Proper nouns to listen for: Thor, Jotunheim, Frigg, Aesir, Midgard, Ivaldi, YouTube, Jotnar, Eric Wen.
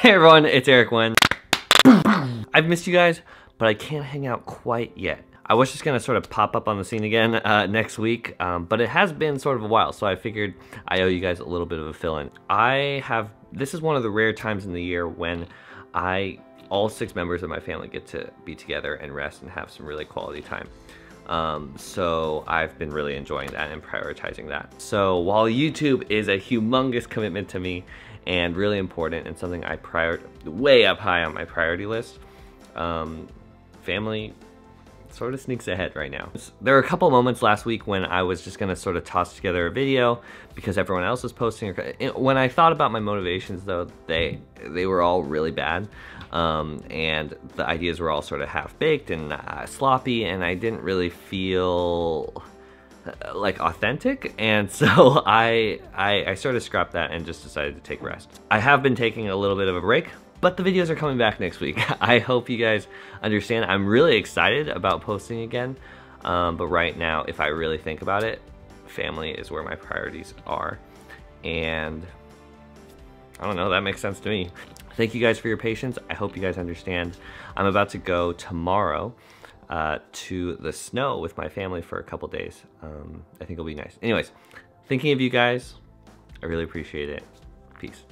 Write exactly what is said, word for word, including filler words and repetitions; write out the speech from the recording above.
Hey everyone, it's Eric Wen. I've missed you guys, but I can't hang out quite yet. I was just gonna sort of pop up on the scene again uh, next week, um, but it has been sort of a while, so I figured I owe you guys a little bit of a fill-in. I have, this is one of the rare times in the year when I, all six members of my family get to be together and rest and have some really quality time. Um, so I've been really enjoying that and prioritizing that. So while YouTube is a humongous commitment to me and really important and something I prior way up high on my priority list, um, family sort of sneaks ahead right now. There were a couple moments last week when I was just gonna sort of toss together a video because everyone else was posting. When I thought about my motivations though, they they were all really bad. Um, and the ideas were all sort of half-baked and uh, sloppy, and I didn't really feel uh, like authentic, and so I, I I sort of scrapped that and just decided to take rest. I have been taking a little bit of a break, but the videos are coming back next week. I hope you guys understand. I'm really excited about posting again, um, but right now, if I really think about it, family is where my priorities are, and I don't know, that makes sense to me. Thank you guys for your patience. I hope you guys understand. I'm about to go tomorrow uh, to the snow with my family for a couple days. Um, I think it'll be nice. Anyways, thinking of you guys, I really appreciate it. Peace.